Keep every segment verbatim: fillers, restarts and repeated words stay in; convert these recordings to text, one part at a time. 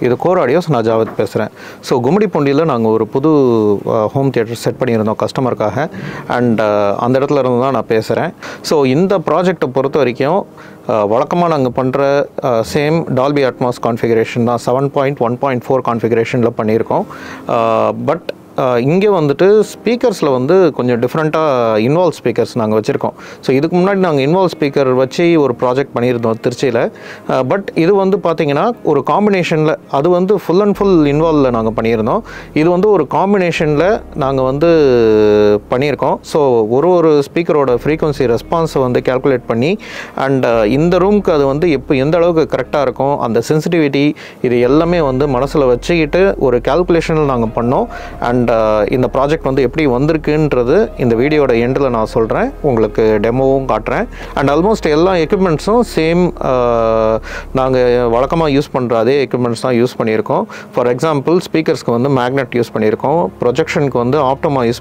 This is Core Audios, நான் Javad பேசுறேன். So குமடிபொண்டியில நாங்க ஒரு புது ஹோம் தியேட்டர் செட் பண்ணி இருந்தோம் கஸ்டமர்க்காக and அந்த இடத்துல இருந்து தான் நான் பேசுறேன். So இந்த ப்ராஜெக்ட் பொறுத்த வரைக்கும் வழக்கமா நாங்க பண்ற சேம் Dolby Atmos configuration தான் seven point one point four configurationல பண்ணியிருக்கோம். பட் இங்கே வந்துட்டு ஸ்பீக்கர்ஸ்ல வந்து கொஞ்சம் டிஃபரண்டா இன்வால்வ் ஸ்பீக்கர்ஸ் நாங்க வச்சிருக்கோம். சோ இதுக்கு முன்னாடி நாங்க இன்வால்வ் ஸ்பீக்கர் வச்சு ஒரு ப்ராஜெக்ட் பண்ணியிருந்தோம் திருச்சியில. பட் இது வந்து பாத்தீங்கன்னா ஒரு காம்பினேஷன்ல அது வந்து ஃபுல் அண்ட் ஃபுல் இன்வால்வ்ல நாங்க பண்ணியிருந்தோம். இது வந்து ஒரு காம்பினேஷன்ல நாங்க வந்து பண்ணியிருக்கோம். சோ ஒரு ஒரு ஸ்பீக்கரோட frequency response வந்து கால்குலேட் பண்ணி and இந்த ரூமுக்கு அது வந்து எப்ப எந்த அளவுக்கு கரெக்ட்டா இருக்கும் அந்த சென்சிட்டிவிட்டி இது எல்லாமே வந்து மனசுல வச்சிக்கிட்டு ஒரு கால்குலேஷனல் நாங்க பண்ணோம். and In the project, we will see the video at the end of the video. We will see the demo. And almost all equipments are the same. We use the equipments. For example, speakers use Magnat, projection Optoma use,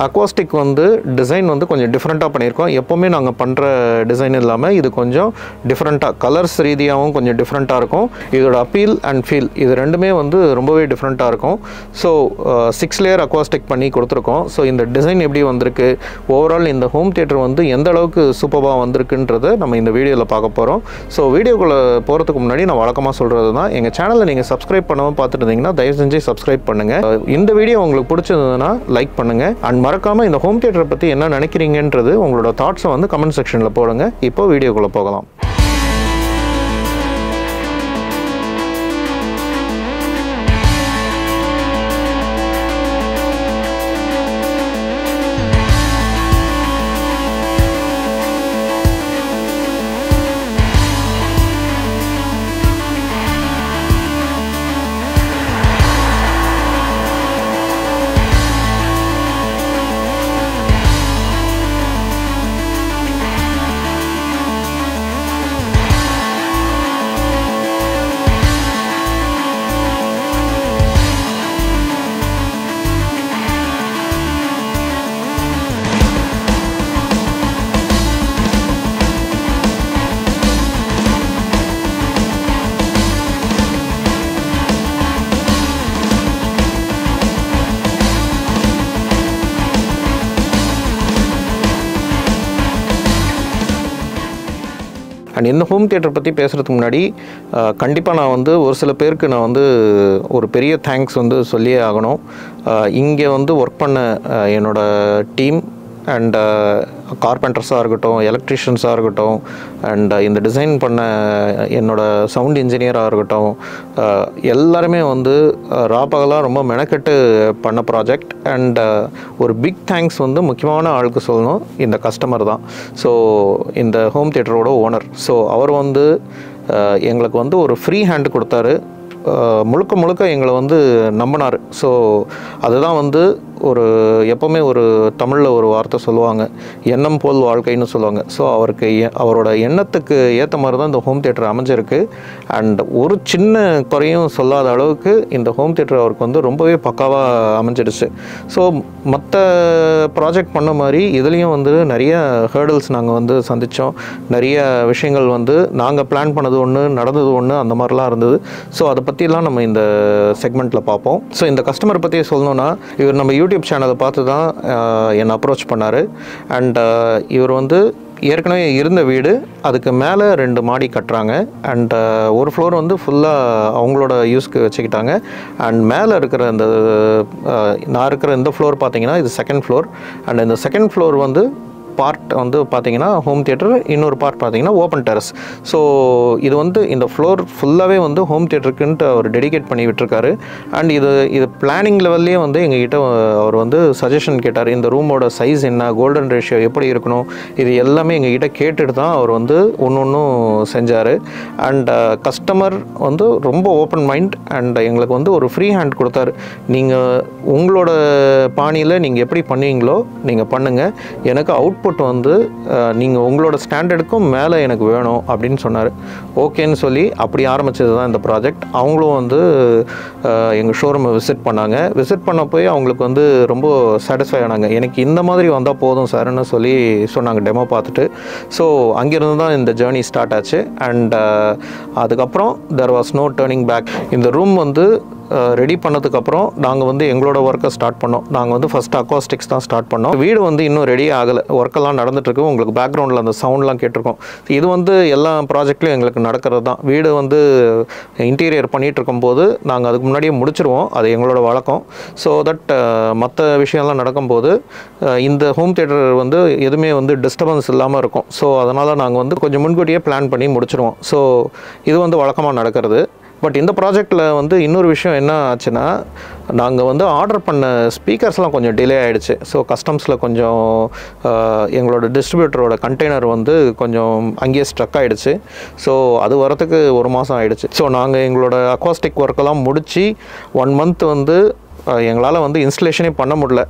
acoustic design is different. We do design is different. Colors are different. This is appeal and feel. These are different. So, six layer acoustic பண்ணி கொடுத்திருக்கோம். So இந்த design எப்படி வந்திருக்கு over இந்த home theatre வந்து எந்த அளவுக்கு சூப்பரா வந்திருக்குன்றதை நம்ம இந்த வீடியோல பார்க்க போறோம். சோ வீடியோக்குள்ள போறதுக்கு முன்னாடி நான் வழக்கமா சொல்றதுதான் எங்க சேனலை நீங்க Subscribe பண்ணாம பார்த்துட்டீங்கன்னா தயவு செஞ்சு Subscribe பண்ணுங்க. இந்த வீடியோ உங்களுக்கு பிடிச்சிருந்ததுனா லைக் பண்ணுங்க and மறக்காம இந்த ஹோம் தியேட்டர் பத்தி என்ன நினைக்கிறீங்கன்றது உங்களோட thoughts வந்து கமெண்ட் செக்ஷன்ல போடுங்க. இப்போ வீடியோக்குள்ள போகலாம். And in the home theater பத்தி பேசுறதுக்கு முன்னாடி கண்டிப்பா நான் வந்து ஒரு சில பேருக்கு நான் வந்து ஒரு பெரிய thanks வந்து சொல்லியே ஆகணும். இங்க வந்து work பண்ண என்னோட team and carpenters ஆகட்டும், electricians ஆகட்டும் and இந்த டிசைன் பண்ண என்னோட சவுண்ட் இன்ஜினியர் ஆகட்டும் எல்லாரும் வந்து ராபகலா ரொம்ப மெனக்கெட்டு பண்ண ப்ராஜெக்ட் and ஒரு big thanks வந்து முக்கியமான ஆளுக்கு சொல்லணும் இந்த கஸ்டமர் தான். சோ இந்த ஹோம் தியேட்டரோட ஓனர். சோ அவர் வந்து எங்களுக்கு வந்து ஒரு ஃப்ரீ ஹேண்ட் கொடுத்தாரு. முழுக்க முழுக்க எங்களை வந்து நம்பினார். சோ அதுதான் வந்து ஒரு எப்பவுமே ஒரு தமிழ்ல ஒரு வார்த்தை சொல்லுவாங்க எண்ணம் போல் வாழ்க்கைன்னு சொல்லுவாங்க. சோ அவருக்கு அவரோட எண்ணத்துக்கு ஏத்த மாதிரி தான் இந்த ஹோம் தியேட்டர் அமைஞ்சிருக்கு and ஒரு சின்ன குறையும் சொல்லாத அளவுக்கு இந்த ஹோம் தியேட்டர் அவருக்கு வந்து ரொம்பவே பக்காவா அமைஞ்சிடுச்சு. சோ மத்த ப்ராஜெக்ட் பண்ண மாதிரி இதுலயும் வந்து நிறைய ஹர்டல்ஸ் நாங்க வந்து சந்திச்சோம். நிறைய விஷயங்கள் வந்து நாங்க பிளான் பண்ணது ஒண்ணு நடந்தது ஒண்ணு அந்த மாதிரிலாம் இருந்தது. சோ அத பத்தி எல்லாம் நம்ம இந்த செக்மெண்ட்ல பாப்போம். சோ இந்த கஸ்டமர் பத்தி சொல்லணும்னா இவர் நம்ம YouTube channel பார்த்து தான் என்ன அப்ரோச் பண்ணாரு and இவர் வந்து ஏற்கனவே இருந்த வீடு அதுக்கு மேலே ரெண்டு மாடி கட்டறாங்க and ஒரு ஃப்ளோர் வந்து ஃபுல்லா அவங்களோட யூஸ்க்கு வச்சிட்டாங்க and மேலே இருக்கிற அந்த நான் இருக்கிற இந்த ஃப்ளோர் பாத்தீங்கன்னா இது செகண்ட் ஃப்ளோர் and இந்த செகண்ட் ஃப்ளோர் வந்து பார்ட் வந்து பாத்தீங்கன்னா ஹோம் தியேட்டர் இன்னொரு பார்ட் பாத்தீங்கன்னா ஓபன் டெரஸ். சோ இது வந்து இந்த ஃப்ளோர் ஃபுல்லாவே வந்து ஹோம் தியேட்டருக்குன்னு அவர் டெடிகேட் பண்ணி விட்டுருக்காரு and இது இது பிளானிங் லெவல்லயே வந்து எங்ககிட்ட அவர் வந்து சஜஷன் கேட்டார். இந்த ரூமோட சைஸ் என்ன கோல்டன் ரேஷியோ எப்படி இருக்கணும் இது எல்லாமே எங்ககிட்ட கேட்டுட்டு தான் அவர் வந்து ஒவ்வொன்னும் செஞ்சாரு and கஸ்டமர் வந்து ரொம்ப ஓபன் மைண்ட் and எங்களுக்கு வந்து ஒரு ஃப்ரீ ஹேண்ட் கொடுத்தாரு. நீங்க உங்களோட பாணியில நீங்க எப்படி பண்ணுவீங்களோ நீங்க பண்ணுங்க. எனக்கு அவுட் output வந்து நீங்க உங்களோட ஸ்டாண்டர்டுக்கும் மேலே எனக்கு வேணும் அப்படினு சொன்னாரு. ஓகேன்னு சொல்லி அப்படி ஆரம்பிச்சது தான் இந்த ப்ராஜெக்ட். அவங்களும் வந்து எங்க ஷோரூமை விசிட் பண்ணாங்க. விசிட் பண்ண போய் அவங்களுக்கு வந்து ரொம்ப satisfy ஆனாங்க. எனக்கு இந்த மாதிரி வந்தா போதும் சார்னு சொல்லி சொன்னாங்க டெமோ பார்த்துட்டு. ஸோ அங்கிருந்து தான் இந்த ஜர்னி ஸ்டார்ட் ஆச்சு. அண்ட் அதுக்கப்புறம் there was no turning back. இந்த ரூம் வந்து ரெடி பண்ணதுக்கு அப்புறம் நாங்கள் வந்து எங்களோட ஒர்க்கை ஸ்டார்ட் பண்ணோம். நாங்கள் வந்து ஃபர்ஸ்ட் அக்காஸ்டிக்ஸ் தான் ஸ்டார்ட் பண்ணோம். வீடு வந்து இன்னும் ரெடி ஆகலை, ஒர்க்கெல்லாம் நடந்துட்டுருக்கு. உங்களுக்கு பேக்ரவுண்டில் அந்த சவுண்ட்லாம் கேட்டிருக்கோம். இது வந்து எல்லா ப்ராஜெக்ட்லையும் எங்களுக்கு நடக்கிறது தான். வீடு வந்து இன்டீரியர் பண்ணிகிட்டு இருக்கும்போது நாங்கள் அதுக்கு முன்னாடியே முடிச்சிருவோம், அது எங்களோட வழக்கம். ஸோ தட் மற்ற விஷயம்லாம் நடக்கும்போது இந்த ஹோம் தியேட்டர் வந்து எதுவுமே வந்து டிஸ்டர்பன்ஸ் இல்லாமல் இருக்கும். ஸோ அதனால் நாங்கள் வந்து கொஞ்சம் முன்கூட்டியே பிளான் பண்ணி முடிச்சிருவோம். ஸோ இது வந்து வழக்கமாக நடக்கிறது. பட் இந்த ப்ராஜெக்டில் வந்து இன்னொரு விஷயம் என்ன ஆச்சுன்னா, நாங்கள் வந்து ஆர்டர் பண்ண ஸ்பீக்கர்ஸ்லாம் கொஞ்சம் டிலே ஆகிடுச்சு. ஸோ கஸ்டம்ஸில் கொஞ்சம் எங்களோட டிஸ்ட்ரிபியூட்டரோட கண்டெய்னர் வந்து கொஞ்சம் அங்கேயே ஸ்ட்ரக் ஆகிடுச்சு. ஸோ அது வரத்துக்கு ஒரு மாதம் ஆகிடுச்சு. ஸோ நாங்கள் எங்களோட அக்வாஸ்டிக் ஒர்க்கெல்லாம் முடித்து ஒன் மந்த் வந்து எங்களால் வந்து இன்ஸ்டலேஷனே பண்ண முடியல.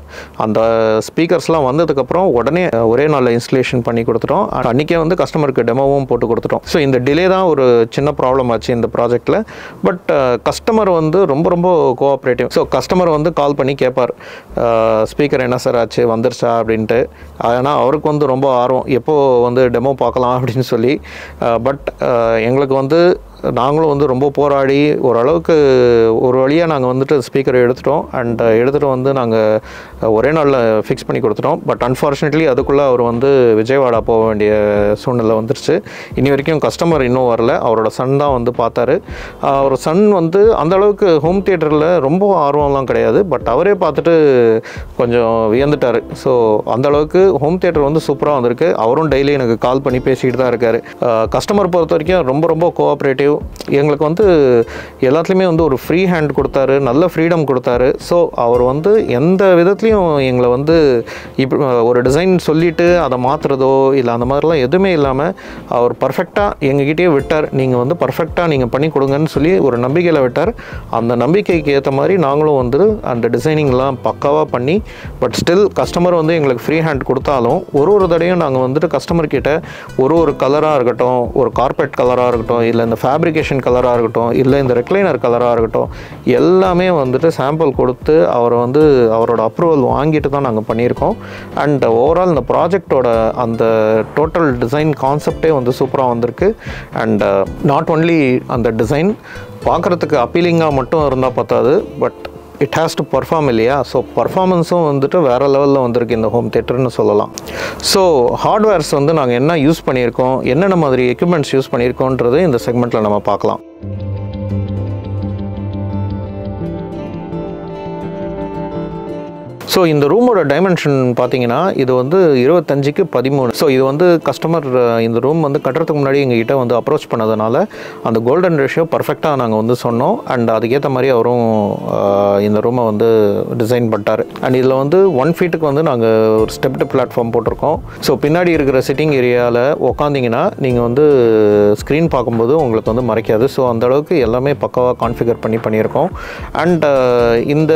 அந்த ஸ்பீக்கர்ஸ்லாம் வந்ததுக்கப்புறம் உடனே ஒரே நாளில் இன்ஸ்டலேஷன் பண்ணி கொடுத்துட்டோம். அன்றைக்கே வந்து கஸ்டமருக்கு டெமோவும் போட்டு கொடுத்துட்டோம். ஸோ இந்த டிலே தான் ஒரு சின்ன ப்ராப்ளம் ஆச்சு இந்த ப்ராஜெக்டில். பட் கஸ்டமர் வந்து ரொம்ப ரொம்ப கோஆப்ரேட்டிவ். ஸோ கஸ்டமர் வந்து கால் பண்ணி கேட்பார், ஸ்பீக்கர் என்ன சார் ஆச்சு, வந்துருச்சா அப்படின்ட்டு. ஆனால் அவருக்கு வந்து ரொம்ப ஆர்வம், எப்போது வந்து டெமோ பார்க்கலாம் அப்படின்னு சொல்லி. பட் எங்களுக்கு வந்து நாங்களும் வந்து ரொம்ப போராடி ஓரளவுக்கு ஒரு வழியாக நாங்கள் வந்துட்டு ஸ்பீக்கரை எடுத்துட்டோம். அண்ட் எடுத்துகிட்டு வந்து நாங்கள் ஒரே நாளில் ஃபிக்ஸ் பண்ணி கொடுத்துட்டோம். பட் அன்ஃபார்ச்சுனேட்லி அதுக்குள்ளே அவர் வந்து விஜயவாடா போக வேண்டிய சூழ்நிலை வந்துருச்சு. இனி வரைக்கும் கஸ்டமர் இன்னும் வரல. அவரோட சன் தான் வந்து பார்த்தாரு. அவர் சன் வந்து அந்தளவுக்கு ஹோம் தியேட்டரில் ரொம்ப ஆர்வம்லாம் கிடையாது. பட் அவரே பார்த்துட்டு கொஞ்சம் வியந்துட்டார். ஸோ அந்தளவுக்கு ஹோம் தியேட்டர் வந்து சூப்பராக வந்திருக்கு. அவரும் டெய்லி எனக்கு கால் பண்ணி பேசிகிட்டு தான் இருக்கார். கஸ்டமர் பொறுத்த வரைக்கும் ரொம்ப ரொம்ப கோஆப்ரேட்டிவ். எங்களுக்கு வந்து எல்லாத்துலேயுமே வந்து ஒரு ஃப்ரீ ஹேண்ட் கொடுத்தாரு, நல்ல ஃப்ரீடம் கொடுத்தாரு. ஸோ அவர் வந்து எந்த விதத்துலேயும் எங்களை வந்து இப்போ ஒரு டிசைன் சொல்லிவிட்டு அதை மாற்றுறதோ இல்லை அந்த மாதிரிலாம் எதுவுமே இல்லாமல் அவர் பர்ஃபெக்டாக எங்ககிட்டயே விட்டார். நீங்கள் வந்து பர்ஃபெக்டாக நீங்கள் பண்ணி கொடுங்கன்னு சொல்லி ஒரு நம்பிக்கையில் விட்டார். அந்த நம்பிக்கைக்கு ஏற்ற மாதிரி நாங்களும் வந்து அந்த டிசைனிங்லாம் பக்காவாக பண்ணி, பட் ஸ்டில் கஸ்டமர் வந்து எங்களுக்கு ஃப்ரீ ஹேண்ட் கொடுத்தாலும் ஒரு ஒரு தடையும் நாங்கள் வந்துட்டு கஸ்டமர்கிட்ட ஒரு ஒரு கலராக இருக்கட்டும், ஒரு கார்பெட் கலராக இருக்கட்டும், இல்லை இந்த ஃபேப் ஃபேப்ரிகேஷன் கலராக இருக்கட்டும், இல்லை இந்த ரெக்ளைனர் கலராக இருக்கட்டும், எல்லாமே வந்துட்டு சாம்பிள் கொடுத்து அவரை வந்து அவரோட அப்ரூவல் வாங்கிட்டு தான் நாங்கள் பண்ணியிருக்கோம். அண்ட் ஓவரால் இந்த ப்ராஜெக்டோட அந்த டோட்டல் டிசைன் கான்செப்டே வந்து சூப்பராக வந்திருக்கு. அண்ட் நாட் ஒன்லி அந்த டிசைன் பார்க்குறதுக்கு அப்பீலிங்காக மட்டும் இருந்தால் பத்தாது, but it has to perform இல்லையா. ஸோ பர்ஃபார்மன்ஸும் வந்துட்டு வேறு லெவலில் வந்திருக்கு இந்த ஹோம் தியேட்டர்னு சொல்லலாம். ஸோ ஹார்ட்வேர்ஸ் வந்து நாங்கள் என்ன யூஸ் பண்ணியிருக்கோம், என்னென்ன மாதிரி எக்யூப்மெண்ட்ஸ் யூஸ் பண்ணியிருக்கோன்றது இந்த செக்மெண்ட்டில் நம்ம பார்க்கலாம். ஸோ இந்த ரூமோட டைமென்ஷன் பார்த்தீங்கன்னா இது வந்து இருபத்தஞ்சுக்கு பதிமூணு. ஸோ இது வந்து கஸ்டமர் இந்த ரூம் வந்து கட்டுறதுக்கு முன்னாடி எங்ககிட்ட வந்து அப்ரோச் பண்ணதுனால அந்த கோல்டன் ரேஷியோ பர்ஃபெக்டாக நாங்கள் வந்து சொன்னோம். அண்ட் அதுக்கேற்ற மாதிரி அவரும் இந்த ரூமை வந்து டிசைன் பண்ணிட்டார். அண்ட் இதில் வந்து ஒன் ஃபீட்டுக்கு வந்து நாங்கள் ஒரு ஸ்டெப்டு பிளாட்ஃபார்ம் போட்டிருக்கோம். ஸோ பின்னாடி இருக்கிற சிட்டிங் ஏரியாவில் உக்காந்திங்கன்னா நீங்கள் வந்து ஸ்க்ரீன் பார்க்கும்போது உங்களுக்கு வந்து மறைக்காது. ஸோ அந்தளவுக்கு எல்லாமே பக்காவாக கான்ஃபிகர் பண்ணி பண்ணியிருக்கோம். அண்ட் இந்த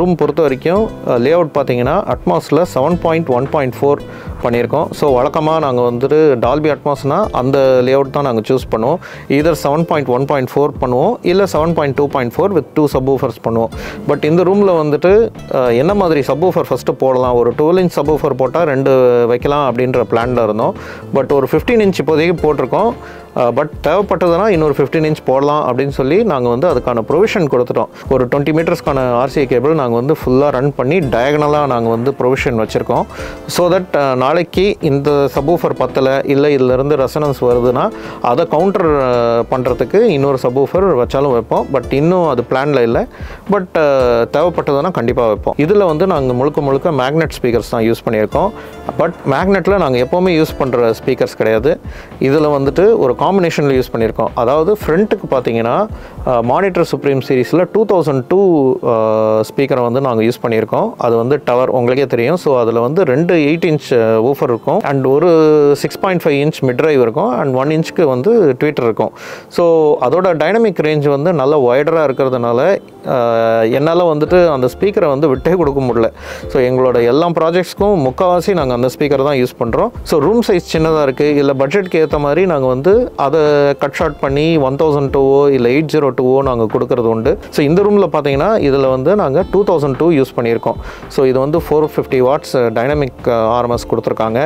ரூம் பொறுத்த வரைக்கும் லே அவுட் பார்த்தீங்கன்னா அட்மாஸில் seven point one point four பண்ணியிருக்கோம். ஸோ வழக்கமாக நாங்கள் வந்துட்டு டால்பி அட்மாஸ்னால் அந்த லே அவுட் தான் நாங்கள் சூஸ் பண்ணுவோம். Either seven point one point four பண்ணுவோம், இல்லை seven point two point four with two subwoofers பண்ணுவோம். பட் இந்த ரூமில் வந்துட்டு என்ன மாதிரி சப்வூஃபர் ஃபஸ்ட்டு போடலாம், ஒரு டுவெல் இன்ச் சப்வூஃபர் போட்டால் ரெண்டு வைக்கலாம் அப்படின்ற பிளானில் இருந்தோம். பட் ஒரு ஃபிஃப்டீன் இன்ச் இப்போதைக்கு போட்டிருக்கோம். பட் தேவைப்பட்டதுனா இன்னொரு ஃபிஃப்டீன் இன்ச் போடலாம் அப்படின்னு சொல்லி நாங்கள் வந்து அதுக்கான ப்ரொவிஷன் கொடுத்துட்டோம். ஒரு டுவெண்ட்டி மீட்டர்ஸ்க்கான ஆர்சிஏ கேபிள் நாங்கள் வந்து ஃபுல்லாக ரன் பண்ணி டயகனலாக நாங்கள் வந்து ப்ரொவிஷன் வச்சுருக்கோம். ஸோ தட் நாளைக்கு இந்த சப்வூஃபர் பத்தலை, இல்லை இதிலேருந்து ரெசனன்ஸ் வருதுன்னா அதை கவுண்டர் பண்ணுறதுக்கு இன்னொரு சப்வூஃபர் வச்சாலும் வைப்போம். பட் இன்னும் அது பிளானில் இல்லை. பட் தேவைப்பட்டதுனா கண்டிப்பாக வைப்போம். இதில் வந்து நாங்கள் முழுக்க முழுக்க மேக்னெட் ஸ்பீக்கர்ஸ் தான் யூஸ் பண்ணியிருக்கோம். பட் மேக்னெட்டில் நாங்கள் எப்போவுமே யூஸ் பண்ணுற ஸ்பீக்கர்ஸ் கிடையாது. இதில் வந்துட்டு ஒரு combination use பண்ணிருக்கோம். அதாவது ஃப்ரண்ட்க்கு பாத்தீங்கன்னா மானிட்டர் சுப்ரீம் சீரிஸ்ல two thousand two ஸ்பீக்கரை வந்து நாங்க யூஸ் பண்ணிருக்கோம். அது வந்து டவர் உங்களுக்கே தெரியும். சோ அதுல வந்து ரெண்டு eight inch woofer இருக்கும் and ஒரு six point five inch mid drive இருக்கும் and one inchக்கு வந்து tweeter இருக்கும். சோ அதோட டைனமிக் ரேஞ்ச் வந்து நல்ல வைடரா இருக்குறதனால என்னால வந்துட்டு அந்த ஸ்பீக்கரை வந்து விட்டே கொடுக்க முடியல. சோ எங்களோட எல்லா ப்ராஜெக்ட்ஸ்க்கும் முக்கவாசி நாங்க அந்த ஸ்பீக்கர் தான் யூஸ் பண்றோம். சோ ரூம் சைஸ் சின்னதா இருக்கு இல்ல பட்ஜெட்க்கு ஏத்த மாதிரி நாங்க வந்து அத கட் ஷார்ட் பண்ணி one thousand two இல்ல eight oh two நாங்க கொடுக்கிறது உண்டு. சோ இந்த ரூம்ல பாத்தீங்கன்னா இதுல வந்து நாங்க two thousand two யூஸ் பண்ணியிருக்கோம். சோ இது வந்து four fifty watts dynamic RMS கொடுத்திருக்காங்க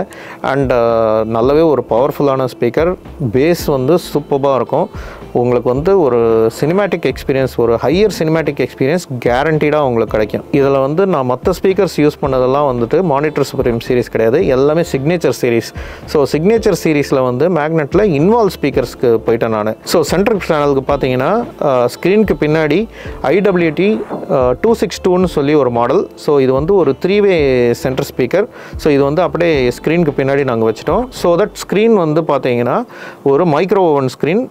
and நல்லவே ஒரு பவர்ஃபுல்லான ஸ்பீக்கர். பேஸ் வந்து சூப்பரா இருக்கும். உங்களுக்கு வந்து ஒரு சினிமேட்டிக் எக்ஸ்பீரியன்ஸ், ஒரு ஹையர் சினிமேட்டிக் எக்ஸ்பீரியன்ஸ் கேரண்டீடா உங்களுக்கு கிடைக்கும். இதுல வந்து நான் மற்ற ஸ்பீக்கர்ஸ் யூஸ் பண்ணதெல்லாம் வந்துட்டு மானிட்டர் சுப்ரீம் சீரிஸ் கிடையாது, எல்லாமே சிக்னேச்சர் சீரிஸ். ஸோ சிக்னேச்சர் சீரிஸ்ல வந்து மேக்னெட்ல இன்வால்வ் ஸ்பீக்கர்ஸ்க்கு போயிட்டேன் நான். ஸோ சென்ட்ரல் சேனலுக்கு பார்த்தீங்கன்னா ஸ்க்ரீனுக்கு பின்னாடி ஐடபிள்யூடி டூ சிக்ஸ் டூன்னு சொல்லி ஒரு மாடல். ஸோ இது வந்து ஒரு three way centre speaker. So இது வந்து அப்படியே ஸ்க்ரீனுக்கு பின்னாடி நாங்கள் வச்சுட்டோம். ஸோ தட் ஸ்க்ரீன் வந்து பார்த்தீங்கன்னா ஒரு micro woven screen,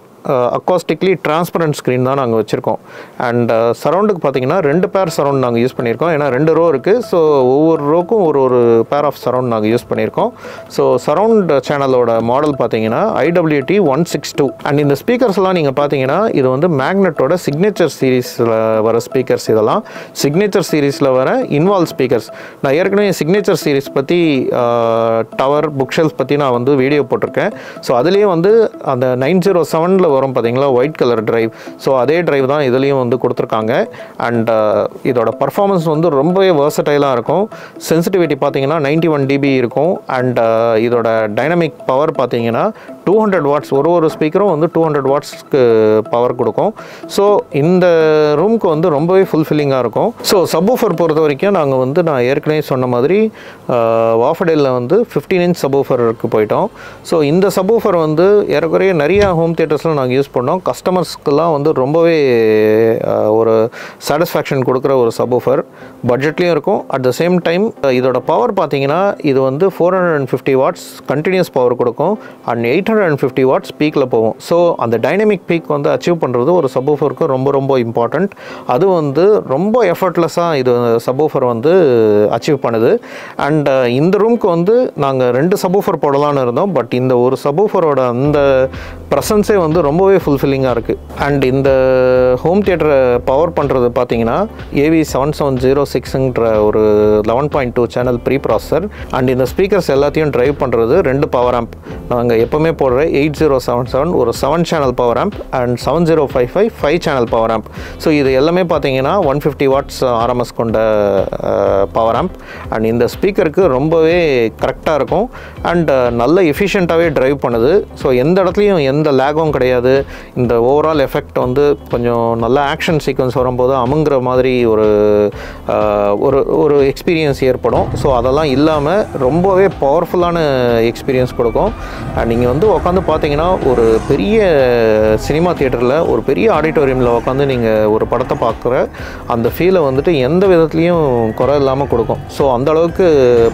acoustically transparent screen தான் நாங்கள் வச்சுருக்கோம். அண்ட் சரௌண்டுக்கு பார்த்தீங்கன்னா ரெண்டு பேர் சரௌண்ட் நாங்கள் யூஸ் பண்ணியிருக்கோம். ஏன்னா ரெண்டு ரோ இருக்குது. ஸோ ஒவ்வொரு ரோக்கும் ஒரு ஒரு பேர் ஆஃப் சரௌண்ட் நாங்கள் யூஸ் பண்ணியிருக்கோம். ஸோ சரௌண்ட் சேனலோட மாடல் பார்த்தீங்கன்னா IWD one six two and இந்த ஸ்பீக்கர்ஸ்லாம் நீங்கள் பார்த்தீங்கன்னா இது வந்து மேக்னட்டோட சிக்னேச்சர் சீரீஸில் வர ஸ்பீக்கர்ஸ். இதெல்லாம் சிக்னேச்சர் சீரீஸில் வர இன்வால்வ் ஸ்பீக்கர்ஸ். நான் ஏற்கனவே சிக்னேச்சர் சீரீஸ் பற்றி டவர் புக் ஷெல்ஃப் பற்றி நான் வந்து வீடியோ போட்டிருக்கேன். ஸோ அதுலேயே வந்து அந்த நைன் ஜீரோ செவனில் வரும் பார்த்தீங்களா ஒயிட் கலர் டிரைவ். ஸோ அதே டிரைவ் தான் இதுலேயும் வந்து கொடுத்துருக்காங்க. அண்ட் இதோட பர்ஃபார்மன்ஸ் வந்து ரொம்பவே வேர்சடைலாக இருக்கும். சென்சிட்டிவிட்டி பார்த்தீங்கன்னா நைன்டி ஒன் டிபி இருக்கும் அண்ட் இதோட டைனமிக் பவர் பார்த்தீங்கன்னா டூ ஹண்ட்ரட் வாட்ஸ் ஒரு ஒரு ஸ்பீக்கரும் வந்து டூ ஹண்ட்ரட் வாட்ஸ்க்கு பவர் கொடுக்கும். ஸோ இந்த ரூமுக்கு வந்து ரொம்பவே ஃபுல்ஃபில்லிங்காக இருக்கும். ஸோ சப்வூஃபர் பொறுத்த வரைக்கும் நாங்கள் வந்து நான் ஏற்கனவே சொன்ன மாதிரி வாஃபடேலில் வந்து ஃபிஃப்டீன் இன்ச் சப்வூஃபருக்கு போயிட்டோம். ஸோ இந்த சப்வூஃபர் வந்து ஏறக்குறைய நிறைய ஹோம் தியேட்டர்ஸில் நாங்கள் யூஸ் பண்ணோம். கஸ்டமர்ஸ்க்குலாம் வந்து ரொம்பவே ஒரு சாட்டிஸ்ஃபேக்ஷன் கொடுக்குற ஒரு சப்வூஃபர், பட்ஜெட்லேயும் இருக்கும். அட் த சேம் டைம் இதோட பவர் பார்த்தீங்கன்னா இது வந்து four hundred and fifty watts continuous power கொடுக்கும் and eight hundred and fifty watts பீக்கில் போகும். ஸோ அந்த டைனமிக் பீக் வந்து அச்சீவ் பண்ணுறது ஒரு சப்வூஃபருக்கு ரொம்ப ரொம்ப இம்பார்ட்டண்ட். அது வந்து ரொம்ப எஃபர்ட்லெஸ்ஸாக இது சப்வூஃபர் வந்து அச்சீவ் பண்ணுது. அண்ட் இந்த ரூமுக்கு வந்து நாங்கள் ரெண்டு சப்வூஃபர் போடலான்னு இருந்தோம். பட் இந்த ஒரு சப்வூஃபரோட அந்த ப்ரெசன்ஸே வந்து ரொம்பவே ஃபுல்ஃபில்லிங்காக இருக்குது. அண்ட் இந்த ஹோம் தியேட்டரை பவர் பண்ணுறது பார்த்தீங்கன்னா ஏவி செவன் செவன் ஜீரோ சிக்ஸுங்கிற ஒரு eleven point two channel pre processor and இந்த ஸ்பீக்கர்ஸ் எல்லாத்தையும் ட்ரைவ் பண்ணுறது ரெண்டு பவர் ஆம்ப். நாங்கள் எப்போவுமே போடுற எயிட் ஜீரோ செவன் செவன் ஒரு seven channel power amp and seven zero five five five channel power amp. So இது எல்லாமே பார்த்தீங்கன்னா ஒன் ஃபிஃப்டி வாட்ஸ் ஆர்எம்எஸ் கொண்ட பவர் ஆம்ப் அண்ட் இந்த ஸ்பீக்கருக்கு ரொம்பவே கரெக்டாக இருக்கும் அண்ட் நல்ல எஃபிஷியண்ட்டாகவே ட்ரைவ் பண்ணுது. ஸோ எந்த இடத்துலையும் எந்த லேகும் கிடையாது. இந்த ஓவரால் எஃபெக்ட் வந்து கொஞ்சம் நல்ல ஆக்ஷன் சீக்வன்ஸ் வரும்போது அமுங்குற மாதிரி ஒரு ஒரு எக்ஸ்பீரியன்ஸ் ஏற்படும். ஸோ அதெல்லாம் இல்லாமல் ரொம்பவே பவர்ஃபுல்லான எக்ஸ்பீரியன்ஸ் கொடுக்கும். அண்ட் நீங்கள் வந்து உட்காந்து பார்த்தீங்கன்னா ஒரு பெரிய சினிமா தியேட்டரில், ஒரு பெரிய ஆடிட்டோரியமில் உட்காந்து நீங்கள் ஒரு படத்தை பார்க்குற அந்த ஃபீலை வந்துட்டு எந்த விதத்துலேயும் குறை இல்லாமல் கொடுக்கும். ஸோ அந்தளவுக்கு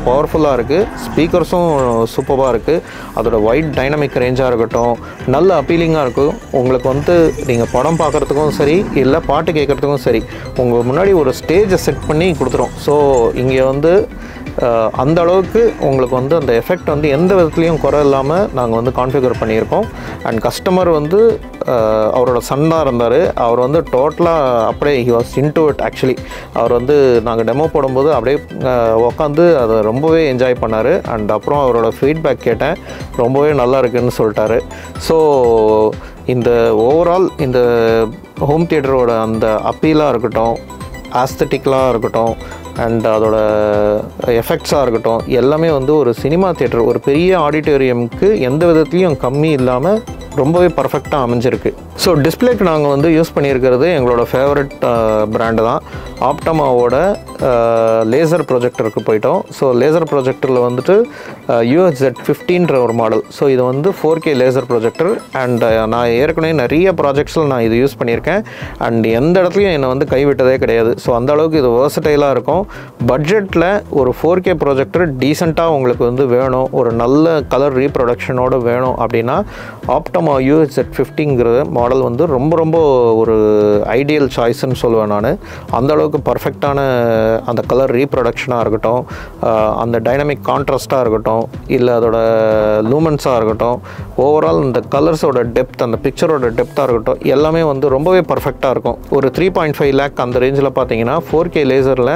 பவர்ஃபுல்லாக இருக்குது. ஸ்பீக்கர்ஸும் சூப்பராக இருக்குது. அதோட வைட் டைனமிக் ரேஞ்சாக இருக்கட்டும், நல்ல அப்பீலிங்காக இருக்கும். உங்களுக்கு வந்து நீங்கள் படம் பார்க்குறதுக்கும் சரி இல்லை பாட்டு கேட்குறதுக்கும் சரி உங்களுக்கு முன்னாடி ஒரு ஸ்டேஜை செட் பண்ணி கொடுத்துரும். ஸோ இங்கே வந்து அந்த அளவுக்கு உங்களுக்கு வந்து அந்த எஃபெக்ட் வந்து எந்த விதத்துலேயும் குறை இல்லாமல் நாங்கள் வந்து கான்ஃபிகர் பண்ணியிருக்கோம். அண்ட் கஸ்டமர் வந்து அவரோட சன்னாக இருந்தார். அவர் வந்து டோட்டலாக அப்படியே he was into it. Actually அவர் வந்து நாங்கள் டெமோ போடும்போது அப்படியே உக்காந்து அதை ரொம்பவே என்ஜாய் பண்ணார். அண்ட் அப்புறம் அவரோட ஃபீட்பேக் கேட்டேன், ரொம்பவே நல்லா இருக்குதுன்னு சொல்லிட்டாரு. ஸோ இந்த ஓவரால் இந்த ஹோம் தியேட்டரோட அந்த அப்பீலாக இருக்கட்டும், ஆஸ்தட்டிக்கலாக இருக்கட்டும் அண்ட் அதோட எஃபெக்ட்ஸாக இருக்கட்டும் எல்லாமே வந்து ஒரு சினிமா தியேட்டர், ஒரு பெரிய ஆடிட்டோரியமுக்கு எந்த விதத்துலையும் கம்மி இல்லாமல் ரொம்பவே பர்ஃபெக்டாக அமைஞ்சிருக்கு. ஸோ டிஸ்பிளேக்கு நாங்கள் வந்து யூஸ் பண்ணியிருக்கிறது எங்களோட ஃபேவரட் பிராண்டு தான், ஆப்டமாவோட லேசர் ப்ரொஜெக்டருக்கு போயிட்டோம். ஸோ லேசர் ப்ரொஜெக்டரில் வந்துட்டு U H Z fifteen ஒரு மாடல். ஸோ இது வந்து four K laser projector and நான் ஏற்கனவே நிறைய ப்ராஜெக்ட்ஸில் நான் இது யூஸ் பண்ணியிருக்கேன் அண்ட் எந்த இடத்துலையும் என்னை வந்து கைவிட்டதே கிடையாது. ஸோ அந்தளவுக்கு இது வேர்சடைலாக இருக்கும். பட்ஜெட்டில் ஒரு ஃபோர் கே ப்ரொஜெக்டர் டீசெண்டாக உங்களுக்கு வந்து வேணும், ஒரு நல்ல கலர் ரீப்ரொடக்ஷனோடு வேணும் அப்படின்னா Optoma Optoma U H Z fifty model வந்து ரொம்ப ரொம்ப ஒரு ஐடியல் சாய்ஸ்னு சொல்வேன் நான். அந்த அளவுக்கு பெர்ஃபெக்ட்டான அந்த கலர் ரீப்ரொடக்ஷனா இருக்கட்டும், அந்த டைனமிக் கான்ட்ராஸ்டா இருக்கட்டும், இல்ல அதோட லூமென்ஸா இருக்கட்டும், ஓவரால் அந்த கலர்ஸோட டெப்த், அந்த பிக்சரோட டெப்த்தா இருக்கட்டும், எல்லாமே வந்து ரொம்பவே பெர்ஃபெக்ட்டா இருக்கும். ஒரு three point five lakh அந்த ரேஞ்சில பாத்தீங்கன்னா four K லேசர்ல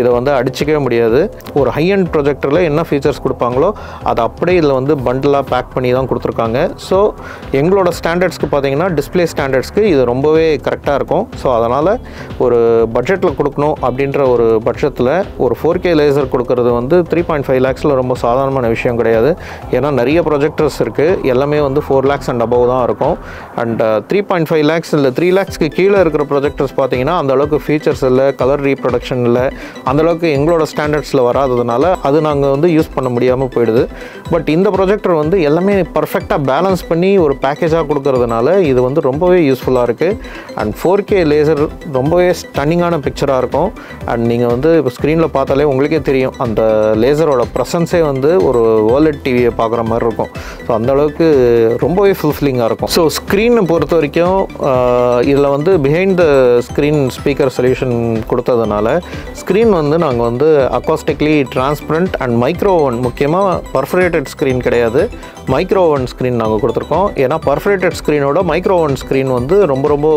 இத வந்து அடிச்சிக்கவே முடியாது. ஒரு ஹை எண்ட் ப்ரொஜெக்டர்ல என்ன ஃபீச்சர்ஸ் கொடுப்பாங்களோ அது அப்படியே இதுல வந்து பண்டலா பேக் பண்ணி தான் கொடுத்திருக்காங்க. சோ எங்களோட ஸ்டாண்டர்ட்ஸ்க்கு பாத்தீங்கன்னா டிஸ்ப்ளே ஸ்டாண்டர்ட்ஸ்க்கு இது ரொம்பவே கரெக்ட்டா இருக்கும். சோ அதனால ஒரு பட்ஜெட்ல கொடுக்கணும் அப்படிங்கற ஒரு பட்ஜெட்ல ஒரு four K லேசர் கொடுக்கிறது வந்து three point five lakhsல ரொம்ப சாதாரணமான விஷயம் கிடையாது. ஏன்னா நிறைய ப்ரொஜெக்டர்ஸ் இருக்கு, எல்லாமே வந்து four lakhs and above தான் இருக்கும். and three point five lakhs இல்ல three lakhsக்கு கீழ இருக்கிற ப்ரொஜெக்டர்ஸ் பாத்தீங்கன்னா அந்த அளவுக்கு ஃபீச்சர்ஸ் இல்ல, கலர் ரீப்ரொடக்ஷன் இல்ல, அந்த அளவுக்கு எங்களோட ஸ்டாண்டர்ட்ஸ்ல வராததனால அது நாங்க வந்து யூஸ் பண்ண முடியாம போயிடுது. பட் இந்த ப்ரொஜெக்டர் வந்து எல்லாமே பெர்ஃபெக்ட்டா பேலன்ஸ் பண்ணி ஒரு பேக்கேஜா கொடுக்கிறதுனால இது வந்து ரொம்பவே யூஸ்ஃபுல்லா இருக்கு. அண்ட் four K லேசர் ரொம்பவே ஸ்டன்னிங்கான பிக்சரா இருக்கும். அண்ட் நீங்க வந்து இப்போ ஸ்கிரீன்ல பார்த்தாலே உங்களுக்கே தெரியும், அந்த லேசரோட பிரசன்ஸே வந்து ஒரு வாலட் டிவியை பார்க்குற மாதிரி இருக்கும். ஸோ அந்த அளவுக்கு ரொம்பவே ஃபுல்ஃபில்லிங்காக இருக்கும். ஸோ ஸ்க்ரீனை பொறுத்த வரைக்கும் இதில் வந்து behind the screen speaker solution கொடுத்ததுனால ஸ்க்ரீன் வந்து நாங்கள் வந்து அக்காஸ்டிக்லி டிரான்ஸ்பரண்ட் அண்ட் மைக்ரோவன், முக்கியமாக பர்ஃபரேட்டட் ஸ்க்ரீன் கிடையாது, மைக்ரோவன் ஸ்க்ரீன் நாங்கள் கொடுத்துருக்கோம். ஏன்னா பர்ஃபரேட்டட் ஸ்க்ரீனோட மைக்ரோவன் ஸ்க்ரீன் வந்து ரொம்ப ரொம்ப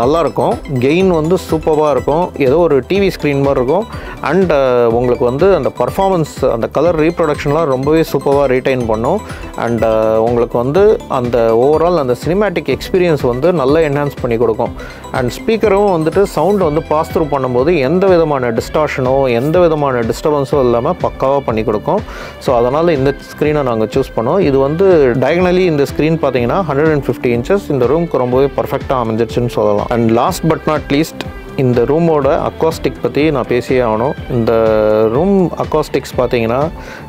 நல்லாயிருக்கும், கெயின் வந்து சூப்பராக இருக்கும், ஏதோ ஒரு டிவி ஸ்க்ரீன் மாதிரி இருக்கும். அண்ட் உங்களுக்கு வந்து அந்த பர்ஃபார்மன்ஸ், அந்த கலர் ரீப்ரொடக்ஷன்லாம் ரொம்பவே சூப்பராக ரீட்டைன் பண்ணும். அண்ட் உங்களுக்கு வந்து அந்த ஓவரால் அந்த சினிமேட்டிக் எக்ஸ்பீரியன்ஸ் வந்து நல்லா என்ஹான்ஸ் பண்ணி கொடுக்கும். அண்ட் ஸ்பீக்கரும் வந்துட்டு சவுண்ட் வந்து பாஸ் த்ரூ பண்ணும்போது எந்த விதமான டிஸ்டார்ஷனோ எந்த விதமான டிஸ்டர்பன்ஸோ இல்லாமல் பக்காவாக பண்ணி கொடுக்கும். ஸோ அதனால் இந்த ஸ்க்ரீனை நாங்கள் சூஸ் பண்ணோம். இது வந்து டயகனலி இந்த ஸ்க்ரீன் பார்த்தீங்கன்னா one hundred fifty inches, இந்த ரூமுக்கு ரொம்பவே பர்ஃபெக்டாக அமைஞ்சிருச்சுன்னு சொல்லலாம். And last but not least, இந்த ரூமோட அக்காஸ்டிக் பற்றி நான் பேசியே ஆகணும். இந்த ரூம் அக்காஸ்டிக்ஸ் பார்த்தீங்கன்னா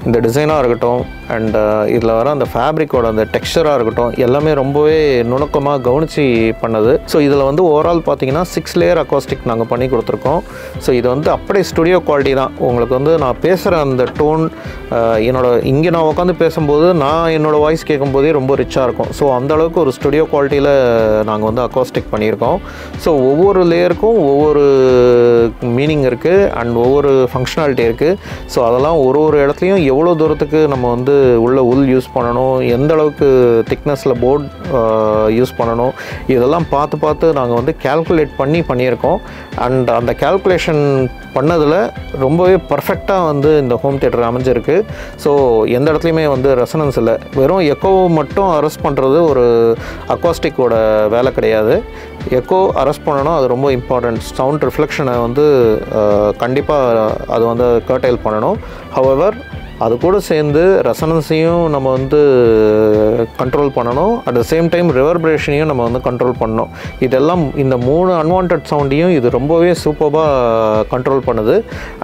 இந்த டிசைனாக இருக்கட்டும், அண்ட் இதில் வர அந்த ஃபேப்ரிக்கோட அந்த டெக்ஸ்சராக இருக்கட்டும், எல்லாமே ரொம்பவே நுணுக்கமாக கவனித்து பண்ணது. ஸோ இதில் வந்து ஓவரால் பார்த்தீங்கன்னா சிக்ஸ் லேயர் அக்காஸ்டிக் நாங்கள் பண்ணி கொடுத்துருக்கோம். ஸோ இது வந்து அப்படியே ஸ்டுடியோ குவாலிட்டி தான். உங்களுக்கு வந்து நான் பேசுகிற அந்த டோன், என்னோட இங்கே நான் உட்காந்து பேசும்போது நான் என்னோடய வாய்ஸ் கேட்கும்போதே ரொம்ப ரிச்சாக இருக்கும். ஸோ அந்தளவுக்கு ஒரு ஸ்டுடியோ குவாலிட்டியில் நாங்கள் வந்து அக்காஸ்டிக் பண்ணியிருக்கோம். ஸோ ஒவ்வொரு லேயருக்கும் ஒவ்வொரு மீனிங் இருக்குது, அண்ட் ஒவ்வொரு ஃபங்க்ஷனாலிட்டி இருக்குது. ஸோ அதெல்லாம் ஒரு ஒரு இடத்துலையும் எவ்வளோ தூரத்துக்கு நம்ம வந்து உள்ள உள் யூஸ் பண்ணணும், எந்த அளவுக்கு திக்னஸில் போர்ட் யூஸ் பண்ணணும், இதெல்லாம் பார்த்து பார்த்து நாங்கள் வந்து கேல்குலேட் பண்ணி பண்ணியிருக்கோம். அண்ட் அந்த கேல்குலேஷன் பண்ணதில் ரொம்பவே பர்ஃபெக்டாக வந்து இந்த ஹோம் தியேட்டர் அமைஞ்சிருக்கு. ஸோ எந்த இடத்துலையுமே வந்து ரெசனன்ஸ் இல்லை, வெறும் எக்கோ மட்டும் அரெஸ்ட் பண்ணுறது ஒரு அக்காஸ்டிக்கோட வேலை கிடையாது. எக்கோ அரெஸ்ட் பண்ணணும், அது ரொம்ப இம்பார்ட்டன்ட். சவுண்ட் ரிஃப்ளெக்ஷனை வந்து கண்டிப்பாக அது வந்து கர்டைல் பண்ணணும். ஹவெவர் அது கூட சேர்ந்து ரெசனன்ஸையும் நம்ம வந்து கண்ட்ரோல் பண்ணணும், அட் த சேம் டைம் ரிவர்பரேஷனையும் நம்ம வந்து கண்ட்ரோல் பண்ணணும். இதெல்லாம் இந்த மூணு அன்வான்ட் சவுண்டையும் இது ரொம்பவே சூப்பராக கண்ட்ரோல் பண்ணுது.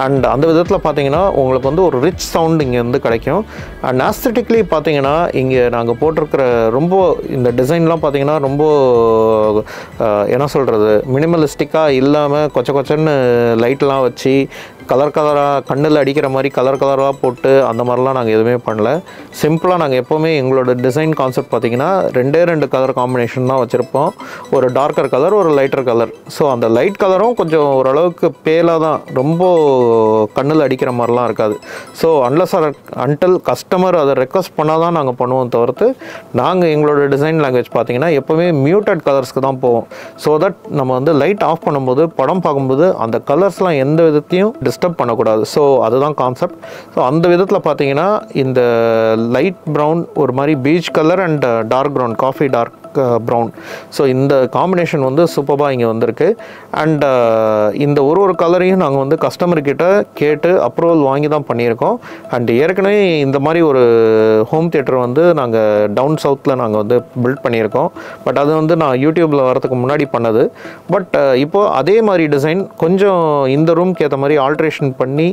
அண்ட் அந்த விதத்தில் பார்த்தீங்கன்னா உங்களுக்கு வந்து ஒரு ரிச் சவுண்ட் இங்கே வந்து கிடைக்கும். அண்ட் ஆஸ்தட்டிக்லி பார்த்தீங்கன்னா இங்கே நாங்கள் போட்டிருக்கிற ரொம்ப இந்த டிசைன்லாம் பார்த்தீங்கன்னா ரொம்ப என்ன சொல்கிறது, மினிமலிஸ்டிக்காக இல்லாமல் கொச்ச கொச்சன்னு லைட்லாம் வச்சு கலர் கலராக கண்ணில் அடிக்கிற மாதிரி கலர் கலராக போட்டு அந்த மாதிரிலாம் நாங்கள் எதுவுமே பண்ணல. சிம்பிளாக நாங்கள் எப்போவுமே எங்களோட டிசைன் கான்செப்ட் பார்த்திங்கன்னா ரெண்டே ரெண்டு கலர் காம்பினேஷன் தான் வச்சுருப்போம், ஒரு டார்க்கர் கலர், ஒரு லைட்டர் கலர். ஸோ அந்த லைட் கலரும் கொஞ்சம் ஓரளவுக்கு பேலாக தான், ரொம்ப கண்ணில் அடிக்கிற மாதிரிலாம் இருக்காது. So unless or until customer அதை ரெக்வஸ்ட் பண்ணால் தான் நாங்கள் பண்ணுவோம், தவிர்த்து நாங்கள் எங்களோட டிசைன் லாங்குவேஜ் பார்த்திங்கன்னா எப்போவுமே மியூட்டட் கலர்ஸ்க்கு தான் போவோம். ஸோ தட் நம்ம வந்து லைட் ஆஃப் பண்ணும்போது படம் பார்க்கும்போது அந்த கலர்ஸ்லாம் எந்த விதத்தையும் டிஸ்டர்ப் பண்ணக்கூடாது. ஸோ அதுதான் கான்செப்ட். ஸோ அந்த விதத்தில் பார்த்தீங்கன்னா இந்த லைட் ப்ரௌன், ஒரு மாதிரி peach colour and dark brown, coffee dark brown, so இந்த காம்பினேஷன் வந்து சூப்பராக இங்கே வந்திருக்கு. அண்ட் இந்த ஒரு ஒரு கலரையும் நாங்கள் வந்து கஸ்டமர்கிட்ட கேட்டு அப்ரூவல் வாங்கி தான் பண்ணியிருக்கோம். அண்ட் ஏற்கனவே இந்த மாதிரி ஒரு ஹோம் தியேட்டர் வந்து நாங்கள் டவுன் சவுத்தில் நாங்கள் வந்து பில்ட் பண்ணியிருக்கோம். பட் அது வந்து நான் யூடியூப்பில் வரதுக்கு முன்னாடி பண்ணது. பட் இப்போது அதே மாதிரி டிசைன் கொஞ்சம் இந்த ரூம்க்கு ஏற்ற மாதிரி ஆல்ட்ரேஷன் பண்ணி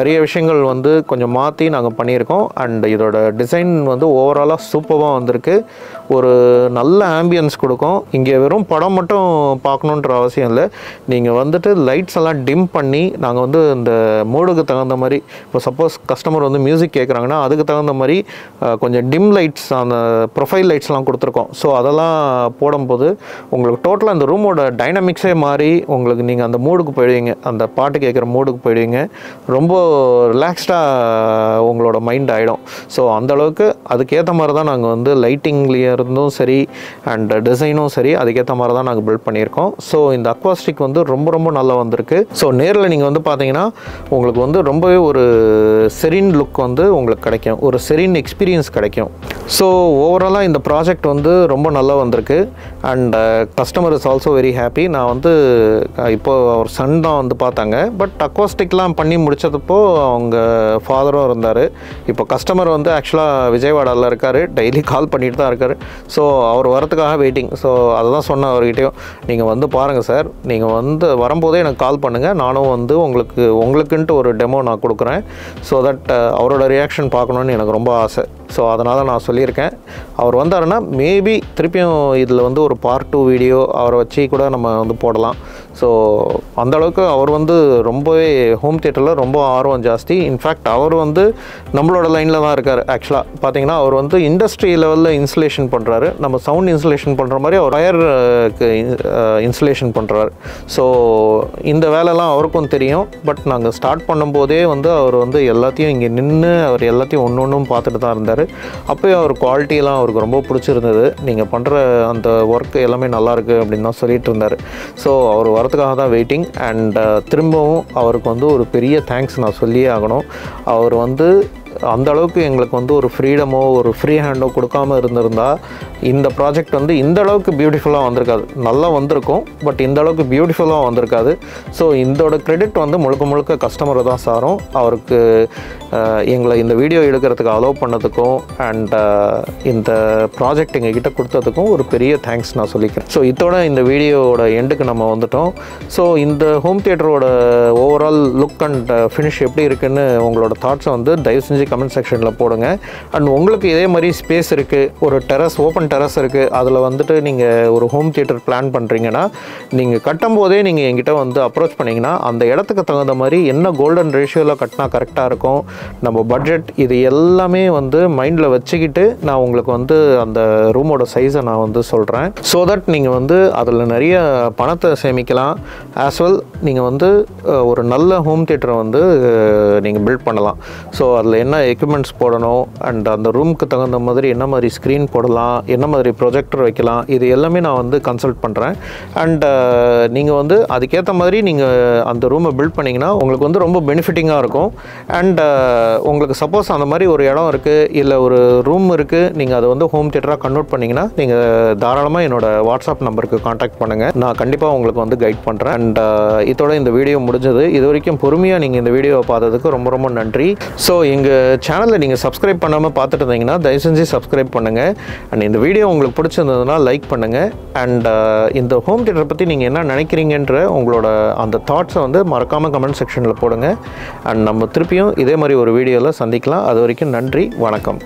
நிறைய விஷயங்கள் வந்து கொஞ்சம் மாற்றி நாங்கள் பண்ணியிருக்கோம். அண்ட் இதோட டிசைன் வந்து ஓவராலாக சூப்பராக வந்திருக்கு. ஒரு நல்ல ambience கொடுக்கும். இங்கே வெறும் படம் மட்டும் பார்க்கணும்ன்ற அவசியம் இல்லை. நீங்க வந்துட்டு லைட்ஸ் எல்லாம் டிம் பண்ணி நாங்க வந்து இந்த மூடுக்கு தகுந்த மாதிரி இப்போ சப்போஸ் கஸ்டமர் வந்து மியூசிக் கேக்குறாங்கன்னா அதுக்கு தகுந்த மாதிரி கொஞ்சம் டிம் லைட்ஸ் அந்த ப்ரொஃபைல் லைட்ஸ் எல்லாம் கொடுத்திருக்கோம். சோ அதெல்லாம் போடும்போது உங்களுக்கு டோட்டலா அந்த ரூமோட டைனமிக்ஸே மாறி உங்களுக்கு நீங்க அந்த மூடுக்கு போய்டுவீங்க. அந்த பாட்டு கேக்குற மூடுக்கு போய்டுவீங்க. ரொம்ப ரிலாக்ஸ்டா உங்களோட மைண்ட் ஆயிடும். சோ அந்த அளவுக்கு அதுக்கு ஏத்த மாதிரி தான் நாங்க வந்து லைட்டிங்லயே இருந்தும் சரி and டிசைனும் சரி அதுக்கு ஏத்த மாதிரி தான் நாங்க பில்ட் பண்ணியிருக்கோம். சோ இந்த அக்வாஸ்டிக் வந்து ரொம்ப ரொம்ப நல்லா வந்திருக்கு. சோ நேர்ல நீங்க வந்து பாத்தீங்கன்னா உங்களுக்கு வந்து ரொம்பவே ஒரு செரின் லுக் வந்து உங்களுக்கு கிடைக்கும். ஒரு செரின் எக்ஸ்பீரியன்ஸ் கிடைக்கும். சோ ஓவராலா இந்த ப்ராஜெக்ட் வந்து ரொம்ப நல்லா வந்திருக்கு and customer is also very happy. நான் வந்து இப்போ ஒரு சன் தான் வந்து பார்த்தாங்க. பட் அக்வாஸ்டிக்லாம் பண்ணி முடிச்சதப்போ அவங்க ஃபாதரும் இருந்தார். இப்போ கஸ்டமர் வந்து ஆக்சுவலாக விஜயவாடாவில் இருக்கார். டெய்லி கால் பண்ணிட்டு தான் இருக்கார். ஸோ அவர் வரத்துக்காக வெயிட்டிங். ஸோ அதை தான் சொன்னேன் அவர்கிட்டையும், நீங்கள் வந்து பாருங்கள் சார், நீங்கள் வந்து வரும்போதே எனக்கு கால் பண்ணுங்கள், நானும் வந்து உங்களுக்கு உங்களுக்குன்ட்டு ஒரு டெமோ நான் கொடுக்குறேன். ஸோ தட் அவரோட ரியாக்ஷன் பார்க்கணுன்னு எனக்கு ரொம்ப ஆசை. ஸோ அதனால் நான் சொல்லியிருக்கேன். அவர் வந்தாருன்னா மேபி திருப்பியும் இதில் வந்து ஒரு பார்ட் டூ வீடியோ அவரை வச்சு கூட நம்ம வந்து போடலாம். ஸோ அந்தளவுக்கு அவர் வந்து ரொம்பவே ஹோம் தியேட்டரில் ரொம்ப ஆர்வம் ஜாஸ்தி. இன்ஃபேக்ட் அவர் வந்து நம்மளோட லைனில் தான் இருக்கார். ஆக்சுவலாக பார்த்தீங்கன்னா அவர் வந்து இண்டஸ்ட்ரி லெவலில் இன்சுலேஷன் பண்ணுறாரு. நம்ம சவுண்ட் இன்சுலேஷன் பண்ணுற மாதிரி அவர் ஒயருக்கு இன்சுலேஷன் பண்ணுறாரு. ஸோ இந்த வேலைலாம் அவருக்கும் தெரியும். பட் நாங்கள் ஸ்டார்ட் பண்ணும்போதே வந்து அவர் வந்து எல்லாத்தையும் இங்கே நின்று அவர் எல்லாத்தையும் ஒன்று ஒன்றும் பார்த்துட்டு தான் இருந்தார். அப்போயும் அவர் குவாலிட்டியெல்லாம் அவருக்கு ரொம்ப பிடிச்சிருந்தது. நீங்கள் பண்ணுற அந்த ஒர்க் எல்லாமே நல்லாயிருக்கு அப்படின்னு தான் சொல்லிட்டு இருந்தார். ஸோ அவர் வரத்துக்காக தான் வெயிட்டிங் அண்ட் திரும்பவும் அவருக்கு வந்து ஒரு பெரிய தேங்க்ஸ் நான் சொல்லியே ஆகணும். அவர் வந்து அந்த அளவுக்கு எங்களுக்கு வந்து ஒரு ஃப்ரீடமோ ஒரு ஃப்ரீ ஹேண்டோ கொடுக்காமல் இருந்திருந்தால் இந்த ப்ராஜெக்ட் வந்து இந்த அளவுக்கு பியூட்டிஃபுல்லாக வந்திருக்காது. நல்லா வந்திருக்கும், பட் இந்த அளவுக்கு பியூட்டிஃபுல்லாக வந்திருக்காது. ஸோ இதோட கிரெடிட் வந்து முழுக்க முழுக்க கஸ்டமரை தான் சாரும். அவருக்கு எங்களை இந்த வீடியோ எடுக்கிறதுக்கு அலோவ் பண்ணதுக்கும் அண்ட் இந்த ப்ராஜெக்ட் எங்ககிட்ட கொடுத்ததுக்கும் ஒரு பெரிய தேங்க்ஸ் நான் சொல்லிக்கிறேன். ஸோ இதோட இந்த வீடியோவோட எண்டுக்கு நம்ம வந்துட்டோம். ஸோ இந்த ஹோம் தியேட்டரோட ஓவரால் லுக் அண்ட் ஃபினிஷ் எப்படி இருக்குன்னு உங்களோட தாட்ஸை வந்து தயவு செஞ்சு கமெண்ட் செக்ஷனில் போடுங்க. அண்ட் உங்களுக்கு இதே மாதிரி ஸ்பேஸ் இருக்குது, ஒரு டெரஸ் ஓப்பன் டெரஸ் இருக்குது, அதில் வந்துட்டு நீங்கள் ஒரு ஹோம் தியேட்டர் பிளான் பண்ணுறீங்கன்னா நீங்கள் கட்டும் போதே நீங்கள் என்கிட்ட வந்து அப்ரோச் பண்ணிங்கன்னா அந்த இடத்துக்கு தகுந்த மாதிரி என்ன கோல்டன் ரேஷியோவில் கட்டினா கரெக்டாக இருக்கும், நம்ம பட்ஜெட், இது எல்லாமே வந்து மைண்டில் வச்சுக்கிட்டு நான் உங்களுக்கு வந்து அந்த ரூமோட சைஸை நான் வந்து சொல்கிறேன். ஸோ தட் நீங்கள் வந்து அதில் நிறைய பணத்தை சேமிக்கலாம். ஆஸ் வெல் நீங்கள் வந்து ஒரு நல்ல ஹோம் தியேட்டரை வந்து நீங்கள் பில்ட் பண்ணலாம். ஸோ அதில் என்ன எக்யூப்மெண்ட்ஸ் போடணும் அண்ட் அந்த ரூமுக்கு தகுந்த மாதிரி என்ன மாதிரி ஸ்க்ரீன் போடலாம், என்ன மாதிரி ப்ரொஜெக்டர் வைக்கலாம், இது எல்லாமே நான் வந்து கன்சல்ட் பண்ணுறேன். அண்ட் நீங்கள் வந்து அதுக்கேற்ற மாதிரி நீங்கள் அந்த ரூமை பில்ட் பண்ணிங்கன்னா உங்களுக்கு வந்து ரொம்ப பெனிஃபிட்டிங்காக இருக்கும். அண்ட் உங்களுக்கு சப்போஸ் அந்த மாதிரி ஒரு இடம் இருக்குது, இல்லை ஒரு ரூம் இருக்குது, நீங்கள் அதை வந்து ஹோம் தியேட்டராக கன்வெர்ட் பண்ணிங்கன்னா நீங்கள் தாராளமாக என்னோடய வாட்ஸ்அப் நம்பருக்கு கான்டாக்ட் பண்ணுங்கள். நான் கண்டிப்பாக உங்களுக்கு வந்து கைட் பண்ணுறேன். அண்ட் இதோட இந்த வீடியோ முடிஞ்சது. இது வரைக்கும் பொறுமையாக நீங்கள் இந்த வீடியோவை பார்த்ததுக்கு ரொம்ப ரொம்ப நன்றி. ஸோ எங்கள் சேனலில் நீங்கள் சப்ஸ்கிரைப் பண்ணாமல் பார்த்துட்டு இருந்தீங்கன்னா தயவு செஞ்சு சப்ஸ்கிரைப் பண்ணுங்கள். அண்ட் இந்த வீடியோ உங்களுக்கு பிடிச்சிருந்ததுன்னா லைக் பண்ணுங்கள். அண்ட் இந்த ஹோம் தியேட்டரை பற்றி நீங்கள் என்ன நினைக்கிறீங்கன்ற உங்களோட அந்த தாட்ஸை வந்து மறக்காமல் கமெண்ட் செக்ஷனில் போடுங்க. அண்ட் நம்ம திருப்பியும் இதே மாதிரி ஒரு வீடியோவில் சந்திக்கலாம். அது வரைக்கும் நன்றி, வணக்கம்.